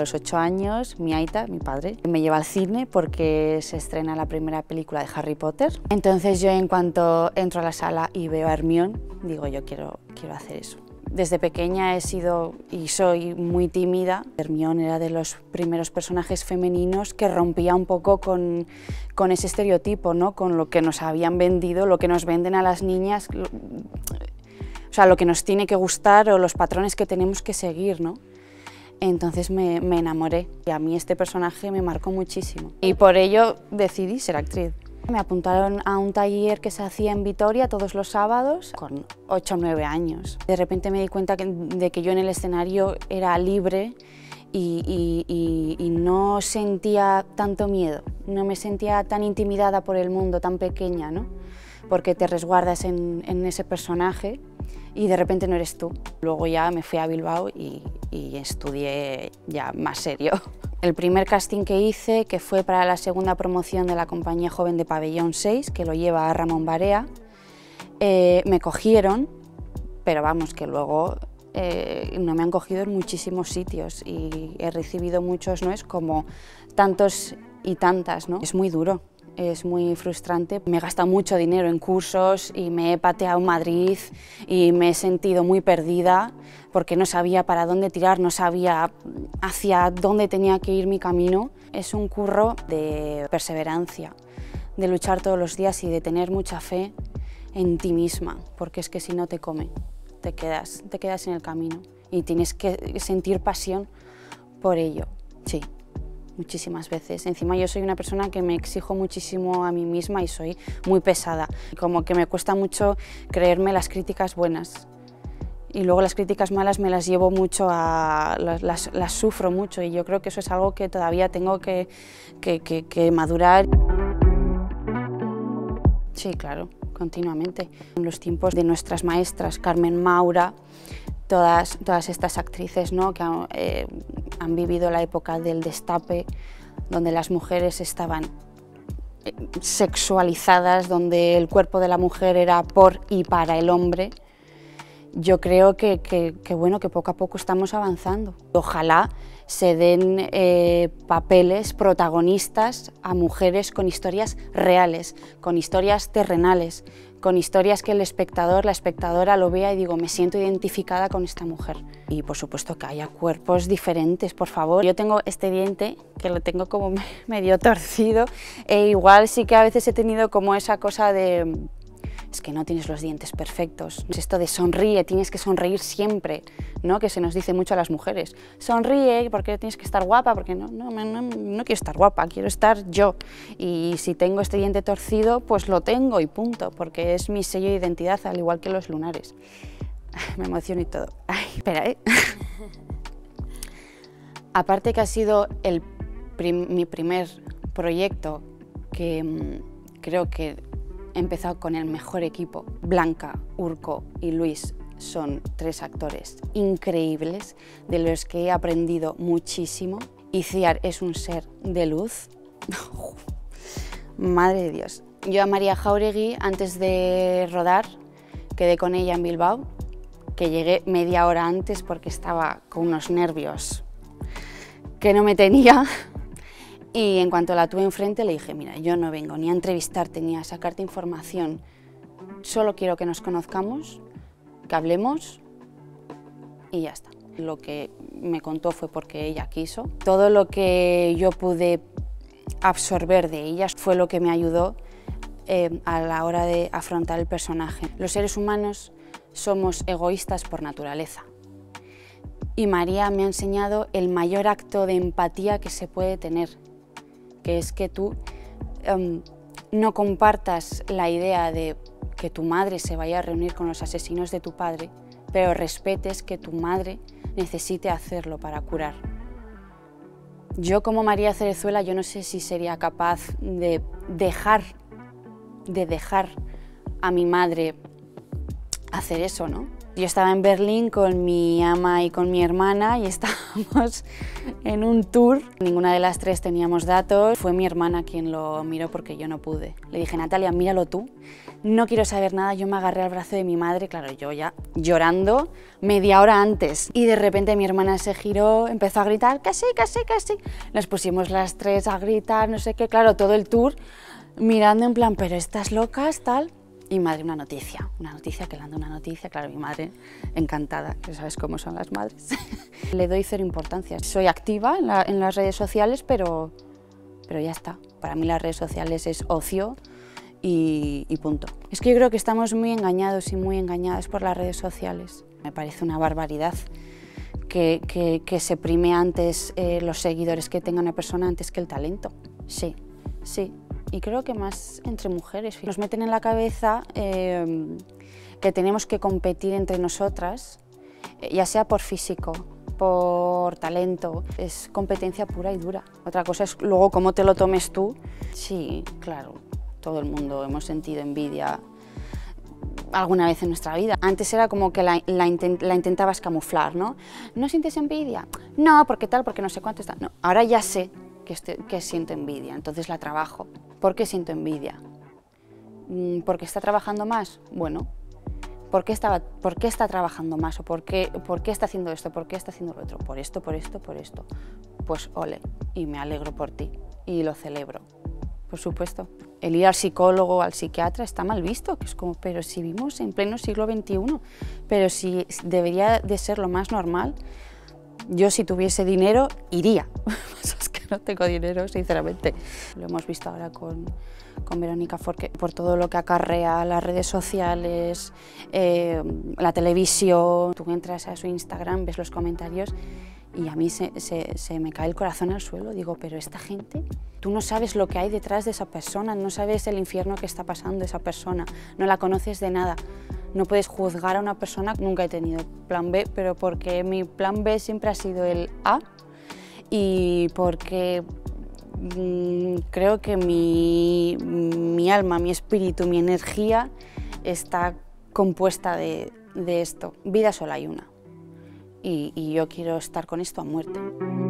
los 8 años, mi aita, mi padre, me lleva al cine porque se estrena la primera película de Harry Potter. Entonces yo, en cuanto entro a la sala y veo a Hermione, digo, yo quiero hacer eso. Desde pequeña he sido y soy muy tímida. Hermione era de los primeros personajes femeninos que rompía un poco con ese estereotipo, ¿no? Con lo que nos habían vendido, lo que nos venden a las niñas, o sea, lo que nos tiene que gustar o los patrones que tenemos que seguir, ¿no? Entonces me enamoré y a mí este personaje me marcó muchísimo y por ello decidí ser actriz. Me apuntaron a un taller que se hacía en Vitoria todos los sábados con 8 o 9 años. De repente me di cuenta de que yo en el escenario era libre y no sentía tanto miedo, no me sentía tan intimidada por el mundo, tan pequeña, ¿no? Porque te resguardas en ese personaje y de repente no eres tú. Luego ya me fui a Bilbao y estudié ya más serio. El primer casting que hice, que fue para la segunda promoción de la compañía joven de Pabellón 6, que lo lleva a Ramón Barea, me cogieron, pero vamos, que luego no me han cogido en muchísimos sitios y he recibido muchos noes, como tantos y tantas, ¿no? Es muy duro, es muy frustrante. Me he gastado mucho dinero en cursos y me he pateado Madrid y me he sentido muy perdida porque no sabía para dónde tirar, no sabía hacia dónde tenía que ir mi camino. Es un curro de perseverancia, de luchar todos los días y de tener mucha fe en ti misma, porque es que si no te come, te quedas en el camino y tienes que sentir pasión por ello. Sí. Muchísimas veces. Encima yo soy una persona que me exijo muchísimo a mí misma y soy muy pesada. Como que me cuesta mucho creerme las críticas buenas y luego las críticas malas me las llevo mucho, las sufro mucho y yo creo que eso es algo que todavía tengo que madurar. Sí, claro, continuamente. En los tiempos de nuestras maestras, Carmen Maura, todas estas actrices, ¿no? Que han vivido la época del destape, donde las mujeres estaban sexualizadas, donde el cuerpo de la mujer era por y para el hombre. Yo creo que bueno, que poco a poco estamos avanzando. Ojalá se den papeles protagonistas a mujeres con historias reales, con historias terrenales, con historias que el espectador, la espectadora lo vea y digo, me siento identificada con esta mujer. Y por supuesto que haya cuerpos diferentes, por favor. Yo tengo este diente que lo tengo como medio torcido e igual sí que a veces he tenido como esa cosa de, es que no tienes los dientes perfectos. Esto de sonríe, tienes que sonreír siempre, ¿no? Que se nos dice mucho a las mujeres. Sonríe porque tienes que estar guapa, porque no quiero estar guapa, quiero estar yo. Y si tengo este diente torcido, pues lo tengo y punto, porque es mi sello de identidad, al igual que los lunares. Me emociono y todo. Ay, espera, ¿eh? Aparte que ha sido mi primer proyecto que creo que he empezado con el mejor equipo. Blanca, Urko y Luis son 3 actores increíbles de los que he aprendido muchísimo. Iciar es un ser de luz. Madre de Dios. Yo a María Jáuregui, antes de rodar, quedé con ella en Bilbao, que llegué media hora antes porque estaba con unos nervios que no me tenía. Y en cuanto la tuve enfrente le dije, mira, yo no vengo ni a entrevistarte ni a sacarte información, solo quiero que nos conozcamos, que hablemos y ya está. Lo que me contó fue porque ella quiso. Todo lo que yo pude absorber de ella fue lo que me ayudó a la hora de afrontar el personaje. Los seres humanos somos egoístas por naturaleza. Y María me ha enseñado el mayor acto de empatía que se puede tener, que es que tú no compartas la idea de que tu madre se vaya a reunir con los asesinos de tu padre, pero respetes que tu madre necesite hacerlo para curar. Yo como María Cerezuela, yo no sé si sería capaz de dejar a mi madre hacer eso, ¿no? Yo estaba en Berlín con mi ama y con mi hermana y estábamos en un tour. Ninguna de las 3 teníamos datos. Fue mi hermana quien lo miró porque yo no pude. Le dije, Natalia, míralo tú. No quiero saber nada, yo me agarré al brazo de mi madre, claro, yo ya llorando media hora antes. Y de repente mi hermana se giró, empezó a gritar, casi, casi, casi. Nos pusimos las tres a gritar, no sé qué, claro, todo el tour mirando en plan, pero estas locas, tal. Y mi madre, una noticia, que le ando una noticia, claro, mi madre encantada, que sabes cómo son las madres. Le doy cero importancia, soy activa en las redes sociales, pero ya está. Para mí las redes sociales es ocio y punto. Es que yo creo que estamos muy engañados y muy engañadas por las redes sociales. Me parece una barbaridad que se prime antes los seguidores que tenga una persona antes que el talento. Sí, sí. Y creo que más entre mujeres. Nos meten en la cabeza que tenemos que competir entre nosotras, ya sea por físico, por talento. Es competencia pura y dura. Otra cosa es luego cómo te lo tomes tú. Sí, claro, todo el mundo hemos sentido envidia alguna vez en nuestra vida. Antes era como que la intentabas camuflar, ¿no? ¿No sientes envidia? No, porque tal, porque no sé cuánto está. No, ahora ya sé que siento envidia, entonces la trabajo. ¿Por qué siento envidia? ¿Porque está trabajando más? Bueno, ¿por qué está trabajando más? ¿O por qué está haciendo esto? ¿Por qué está haciendo lo otro? Por esto, por esto, por esto. Pues ole, y me alegro por ti, y lo celebro, por supuesto. El ir al psicólogo, al psiquiatra, está mal visto, que es como, pero si vivimos en pleno siglo XXI, pero si debería de ser lo más normal. Yo si tuviese dinero, iría. No tengo dinero, sinceramente. Lo hemos visto ahora con Verónica, porque por todo lo que acarrea las redes sociales, la televisión. Tú entras a su Instagram, ves los comentarios y a mí se me cae el corazón al suelo. Digo, pero esta gente, tú no sabes lo que hay detrás de esa persona, no sabes el infierno que está pasando esa persona, no la conoces de nada. No puedes juzgar a una persona. Nunca he tenido plan B, pero porque mi plan B siempre ha sido el A, y porque creo que mi alma, mi espíritu, mi energía está compuesta de esto. Vida sola hay una y yo quiero estar con esto a muerte.